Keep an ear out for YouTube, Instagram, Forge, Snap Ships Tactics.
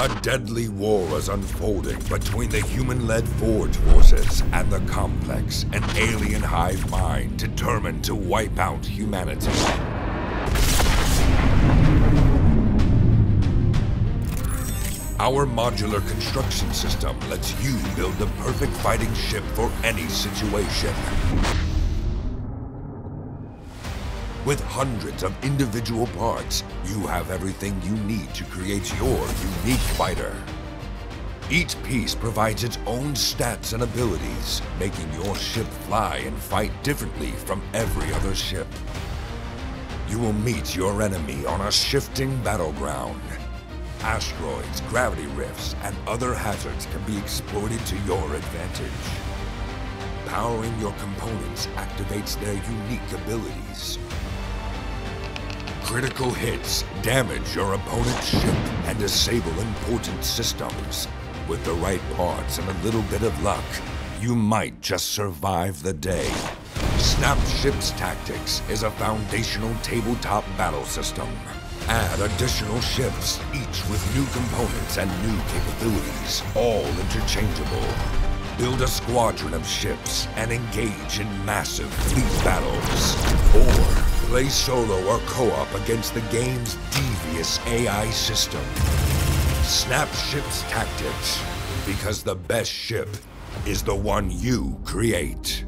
A deadly war is unfolding between the human-led Forge forces and the Complex, an alien hive mind determined to wipe out humanity. Our modular construction system lets you build the perfect fighting ship for any situation. With hundreds of individual parts, you have everything you need to create your unique fighter. Each piece provides its own stats and abilities, making your ship fly and fight differently from every other ship. You will meet your enemy on a shifting battleground. Asteroids, gravity rifts, and other hazards can be exploited to your advantage. Powering your components activates their unique abilities. Critical hits damage your opponent's ship and disable important systems. With the right parts and a little bit of luck, you might just survive the day. Snap Ships Tactics is a foundational tabletop battle system. Add additional ships, each with new components and new capabilities, all interchangeable. Build a squadron of ships and engage in massive fleet battles. Or play solo or co-op against the game's devious AI system. Snap Ships Tactics, because the best ship is the one you create.